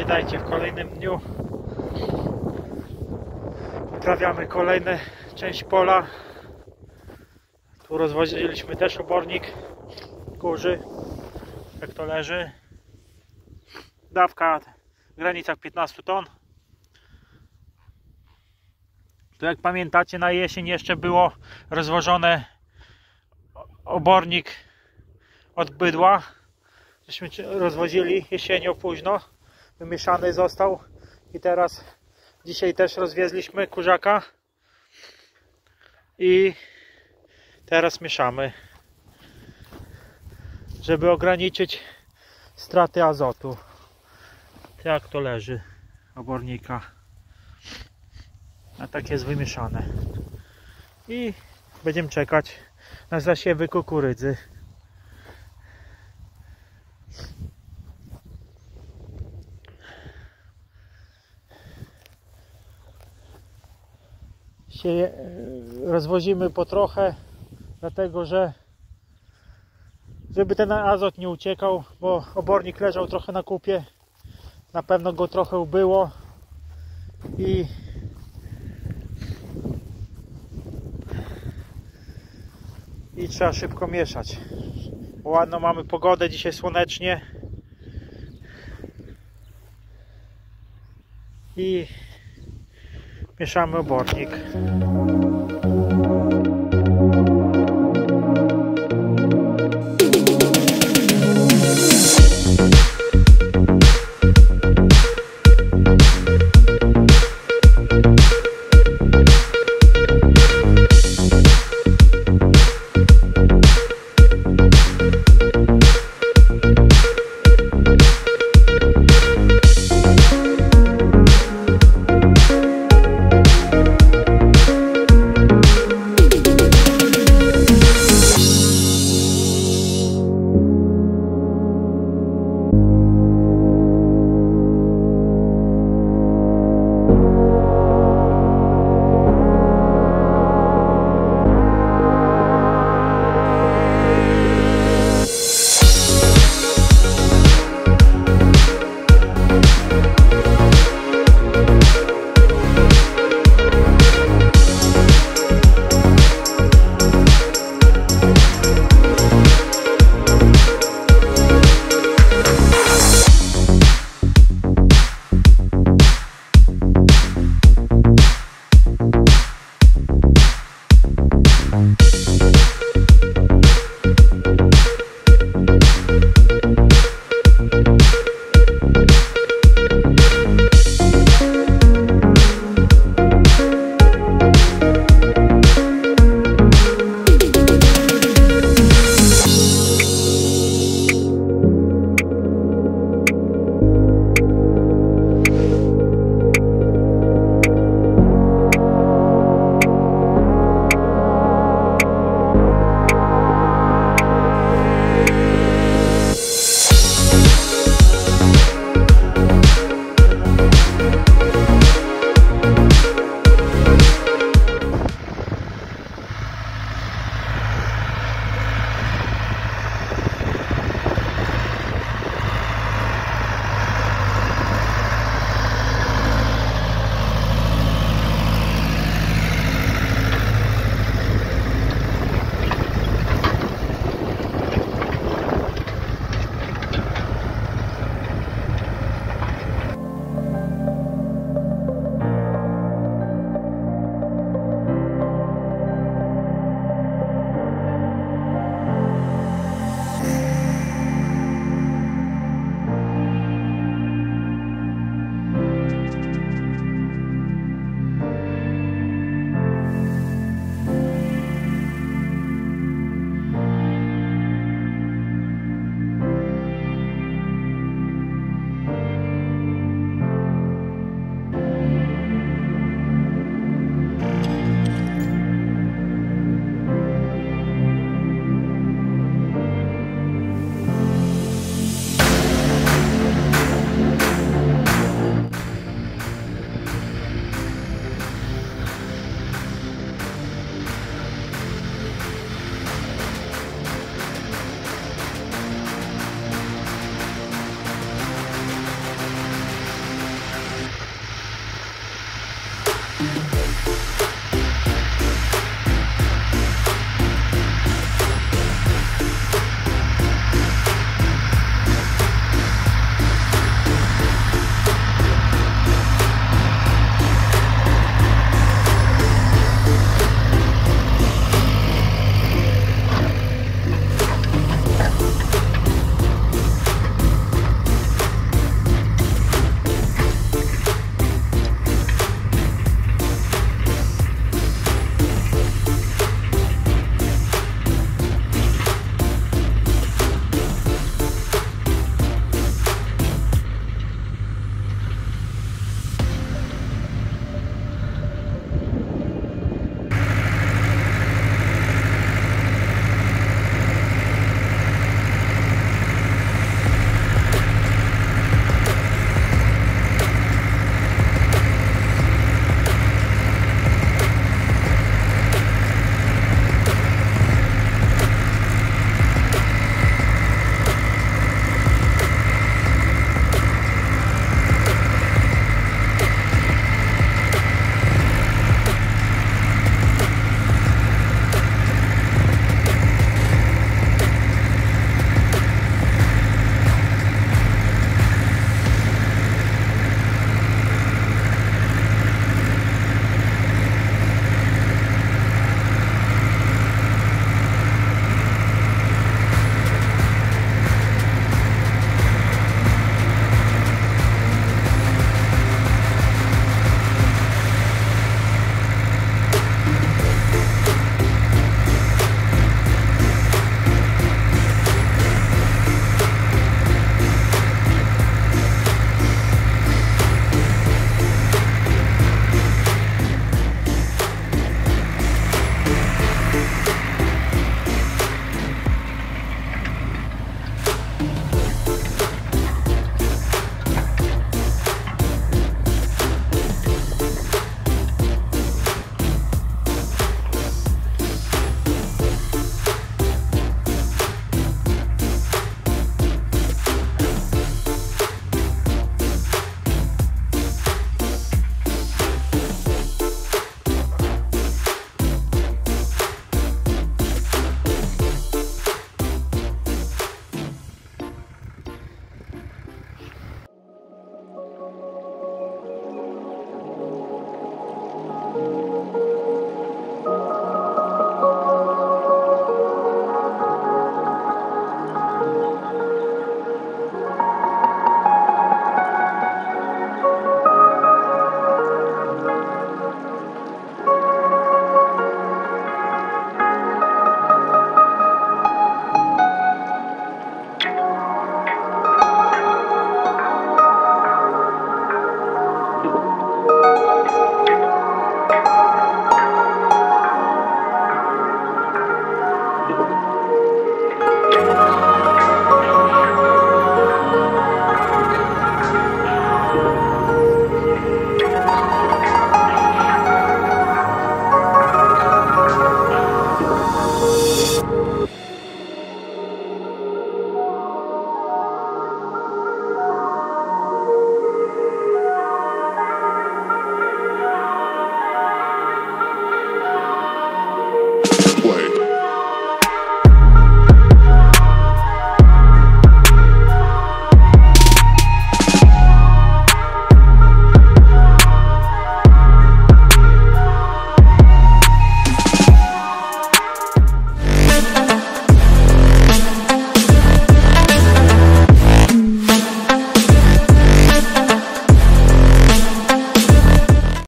Witajcie w kolejnym dniu. Uprawiamy kolejną część pola. Tu rozwoziliśmy też obornik kurzy, jak to leży. Dawka w granicach 15 ton. To jak pamiętacie, na jesień jeszcze było rozwożone obornik od bydła. Żeśmy rozwozili jesienią późno. Wymieszany został. I teraz dzisiaj też rozwiezliśmy kurzaka. I teraz mieszamy, żeby ograniczyć straty azotu. Tak to leży obornika. A tak jest wymieszane. I będziemy czekać na zasiewy kukurydzy. Się rozwozimy po trochę, dlatego że żeby ten azot nie uciekał, bo obornik leżał trochę na kupie, na pewno go trochę ubyło i trzeba szybko mieszać. Ładno mamy pogodę dzisiaj, słonecznie i mieszamy obornik.